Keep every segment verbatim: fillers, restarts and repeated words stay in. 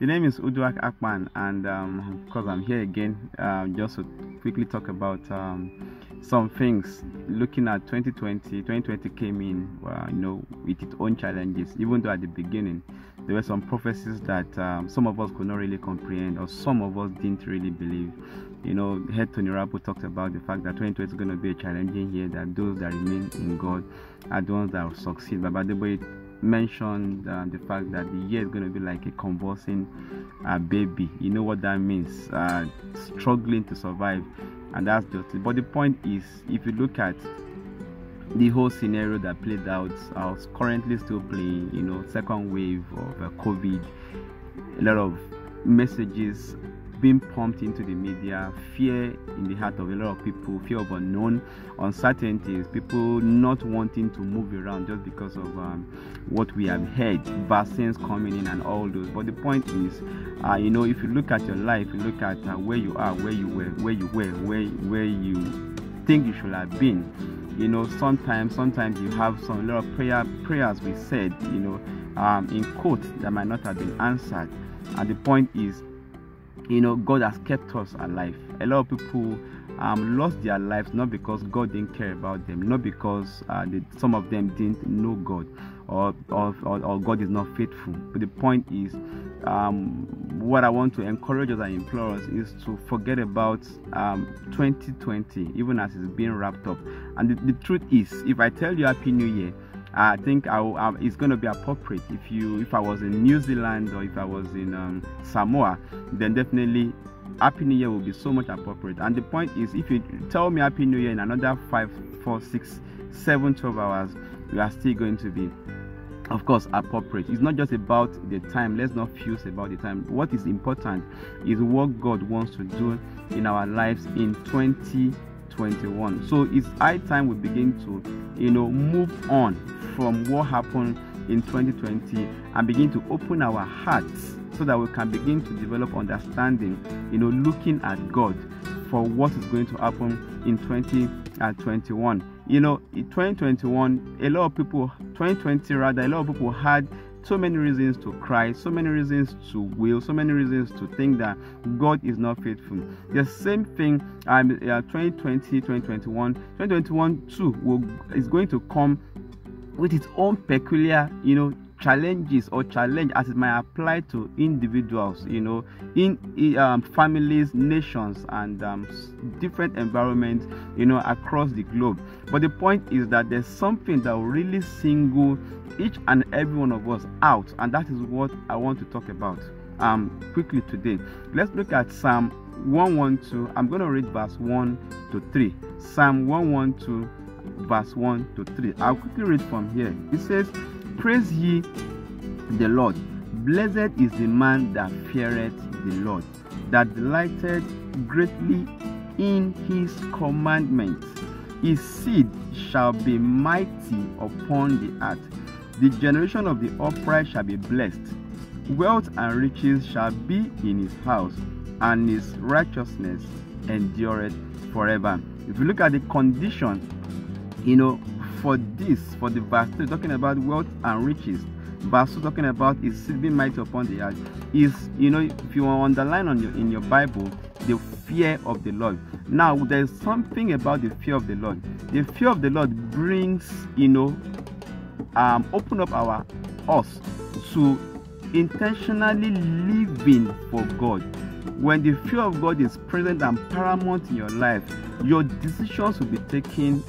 The name is Uduak Akpan, and um, of course I'm here again uh, just to quickly talk about um, some things. Looking at twenty twenty, twenty twenty came in, well, you know, with its own challenges. Even though at the beginning there were some prophecies that um, some of us could not really comprehend, or some of us didn't really believe. You know, head Tony Rappu talked about the fact that twenty twenty is going to be a challenging year, that those that remain in God are the ones that will succeed. But by the way, mentioned uh, the fact that the year is going to be like a convulsing uh, baby. You know what that means, uh, struggling to survive, and that's just it. But the point is, if you look at the whole scenario that played out, I was currently still playing, you know, second wave of uh, COVID, a lot of messages being pumped into the media, fear in the heart of a lot of people, fear of unknown, uncertainties, people not wanting to move around just because of um, what we have heard, vaccines coming in and all those. But the point is, uh, you know, if you look at your life, you look at uh, where you are, where you were, where you were, where where you think you should have been. You know, sometimes, sometimes you have some lot of prayer prayers we said, you know, um, in quotes that might not have been answered. And the point is, you know, God has kept us alive. A lot of people um, lost their lives not because God didn't care about them, not because uh, they, some of them didn't know God, or or, or or God is not faithful. But the point is, um, what I want to encourage us and implore us is to forget about um, twenty twenty, even as it's being wrapped up. And the, the truth is, if I tell you Happy New Year, I think I, I, it's going to be appropriate. If you, if I was in New Zealand, or if I was in um, Samoa, then definitely Happy New Year will be so much appropriate. And the point is, if you tell me Happy New Year in another five, four, six, seven, twelve hours, you are still going to be, of course, appropriate. It's not just about the time. Let's not fuse about the time. What is important is what God wants to do in our lives in twenty twenty-one. So it's high time we begin to, you know, move on from what happened in twenty twenty and begin to open our hearts so that we can begin to develop understanding, you know, looking at God for what is going to happen in twenty twenty-one. You know, in twenty twenty-one, a lot of people, twenty twenty rather, a lot of people had so many reasons to cry, so many reasons to wail, so many reasons to think that God is not faithful. The same thing, um, uh, twenty twenty, twenty twenty-one, twenty twenty-one too will, is going to come with its own peculiar, you know, challenges or challenge as it might apply to individuals, you know, in um, families, nations, and um, different environments, you know, across the globe. But the point is that there's something that will really single each and every one of us out, and that is what I want to talk about um quickly today. Let's look at Psalm one twelve. I'm going to read verse one to three. Psalm one twelve, verse one to three. I'll quickly read from here. It says, "Praise ye the Lord. Blessed is the man that feareth the Lord, that delighteth greatly in his commandments. His seed shall be mighty upon the earth. The generation of the upright shall be blessed. Wealth and riches shall be in his house, and his righteousness endureth forever." If you look at the condition, you know, for this, for the verse two, talking about wealth and riches, verse two talking about is seed being mighty upon the earth, is, you know, if you want to underline on your in your Bible, the fear of the Lord. Now, there's something about the fear of the Lord. The fear of the Lord brings, you know, um, open up our us to intentionally living for God. When the fear of God is present and paramount in your life, your decisions will be taken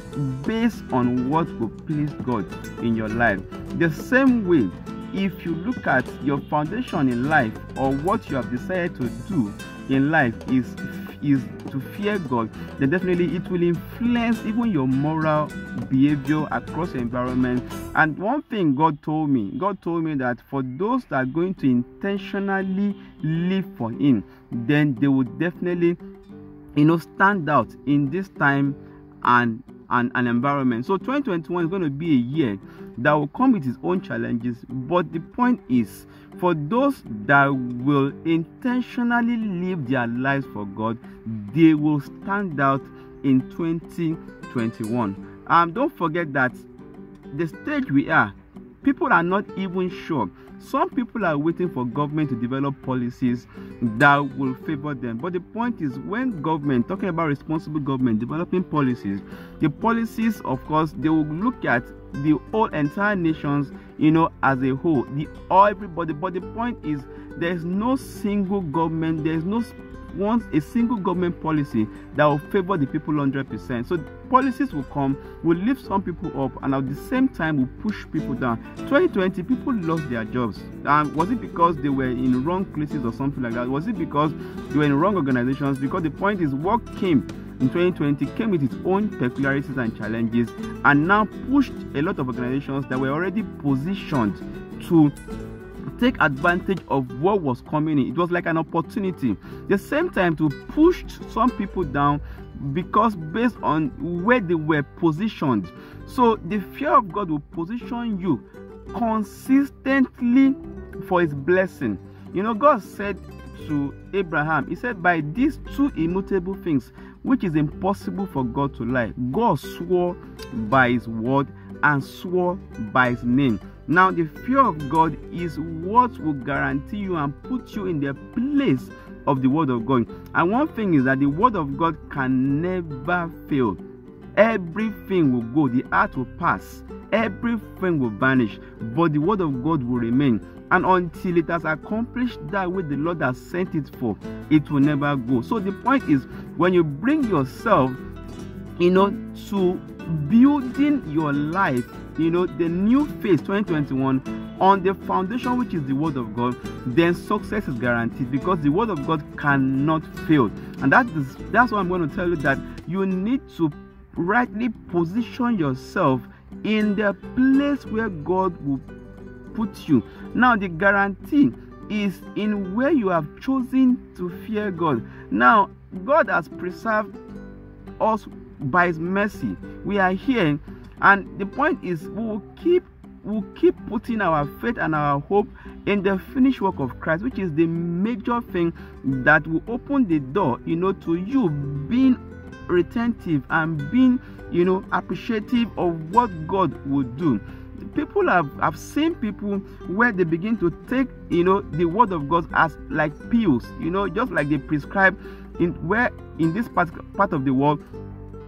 based on what will please God in your life. The same way, if you look at your foundation in life, or what you have decided to do in life is is to fear God, then definitely it will influence even your moral behavior across your environment. And one thing God told me, God told me that for those that are going to intentionally live for Him, then they will definitely, you know, stand out in this time and and an environment. So twenty twenty-one is going to be a year that will come with its own challenges. But the point is, for those that will intentionally live their lives for God, they will stand out in twenty twenty-one. Um, don't forget that the stage we are, people are not even sure. Some people are waiting for government to develop policies that will favor them. But the point is, when government, talking about responsible government, developing policies, the policies, of course, they will look at the whole entire nations, you know, as a whole, the everybody. But the point is, there is no single government, there is no wants a single government policy that will favor the people one hundred percent. So policies will come, will lift some people up, and at the same time will push people down. twenty twenty, people lost their jobs. Um, was it because they were in wrong places or something like that? Was it because they were in wrong organizations? Because the point is, what came in twenty twenty came with its own peculiarities and challenges, and now pushed a lot of organizations that were already positioned to take advantage of what was coming in. It was like an opportunity. The same time to push some people down because based on where they were positioned. So the fear of God will position you consistently for his blessing. You know, God said to Abraham, he said, by these two immutable things, which is impossible for God to lie, God swore by his word and swore by his name. Now, the fear of God is what will guarantee you and put you in the place of the word of God. And one thing is that the word of God can never fail. Everything will go, the earth will pass, everything will vanish, but the word of God will remain. And until it has accomplished that which the Lord has sent it for, it will never go. So the point is, when you bring yourself, you know, to building your life, you know, the new phase twenty twenty-one on the foundation which is the word of God, then success is guaranteed, because the word of God cannot fail. And that is that's why I'm going to tell you that you need to rightly position yourself in the place where God will put you. Now, the guarantee is in where you have chosen to fear God. Now, God has preserved us by his mercy. We are here. And the point is, we will keep, we'll keep putting our faith and our hope in the finished work of Christ, which is the major thing that will open the door, you know, to you being retentive and being, you know, appreciative of what God will do. People have, have seen people where they begin to take, you know, the word of God as like pills, you know, just like they prescribe in where in this part, part of the world.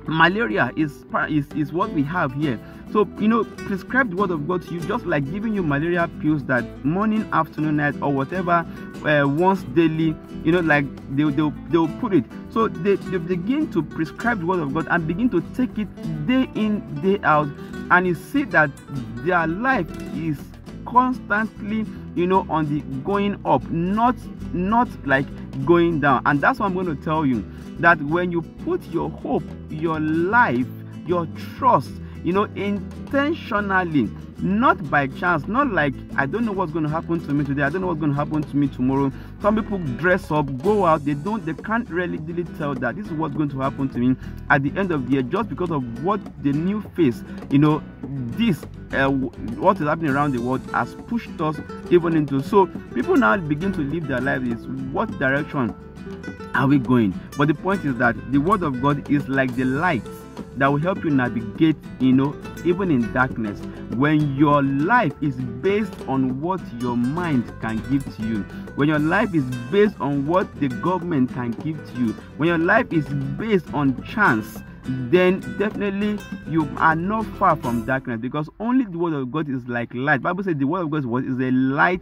Malaria is, is is what we have here. So, you know, prescribe the word of God to you, just like giving you malaria pills that morning, afternoon, night, or whatever, uh, once daily, you know, like they, they'll, they'll put it. So they, they begin to prescribe the word of God and begin to take it day in, day out. And you see that their life is constantly, you know, on the going up, not not like going down. And that's what I'm going to tell you, that when you put your hope, your life, your trust, you know, intentionally, not by chance, not like, I don't know what's going to happen to me today, I don't know what's going to happen to me tomorrow. Some people dress up, go out, they don't, they can't really, really tell that this is what's going to happen to me at the end of the year, just because of what the new phase, you know, this uh, what is happening around the world has pushed us even into. So people now begin to live their lives is, what direction are we going? But the point is that the word of God is like the light that will help you navigate, you know, even in darkness. When your life is based on what your mind can give to you, when your life is based on what the government can give to you, when your life is based on chance, then definitely you are not far from darkness, because only the word of God is like light. The Bible says the word of God was is a light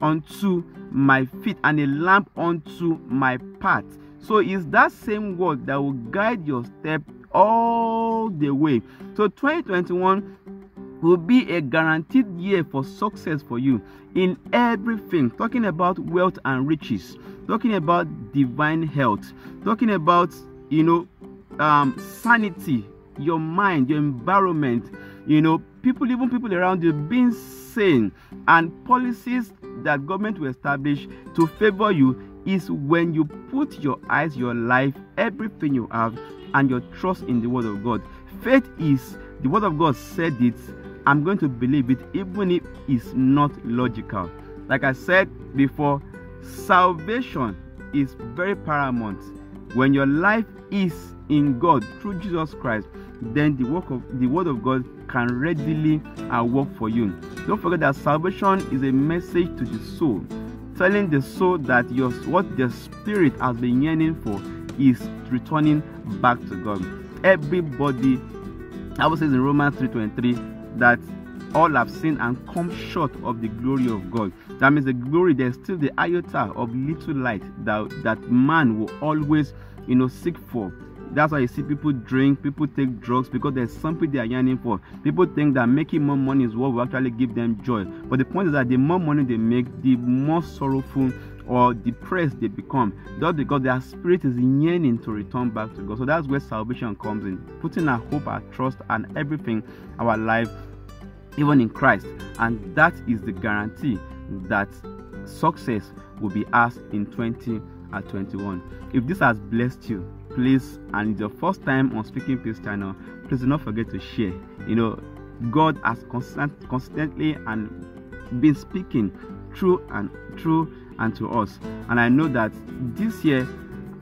unto my feet and a lamp unto my path. So it's that same word that will guide your step all the way. So twenty twenty-one will be a guaranteed year for success for you in everything, talking about wealth and riches, talking about divine health, talking about, you know, um sanity, your mind, your environment, you know, people, even people around you being sane, and policies that government will establish to favor you is when you put your eyes, your life, everything you have, and your trust in the word of God. Faith is the word of God said it, I'm going to believe it, even if it's not logical. Like I said before, salvation is very paramount. When your life is in God through Jesus Christ, then the work of the word of God can readily uh, work for you. Don't forget that salvation is a message to the soul, telling the soul that your what the spirit has been yearning for is returning back to God. Everybody, I would say in Romans three twenty-three, that all have sinned and come short of the glory of God. That means the glory, there's still the iota of little light that, that man will always, you know, seek for. That's why you see people drink, people take drugs, because there's something they are yearning for. People think that making more money is what will actually give them joy. But the point is that the more money they make, the more sorrowful or depressed they become. That's because their spirit is yearning to return back to God. So that's where salvation comes in, putting our hope, our trust, and everything, our life, even in Christ. And that is the guarantee that success will be ours in twenty and twenty-one. If this has blessed you, please, and it's your first time on Speaking Peace Channel, please do not forget to share. You know, God has constant, constantly and been speaking through and through and to us. And I know that this year,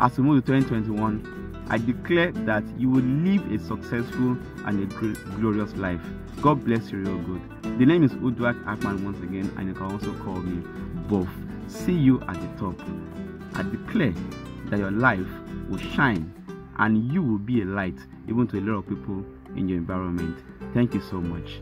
as we move to twenty twenty-one, I declare that you will live a successful and a glorious life. God bless you real good. The name is Uduak Akpan once again, and you can also call me Bof. See you at the top. I declare that your life will shine and you will be a light even to a lot of people in your environment. Thank you so much.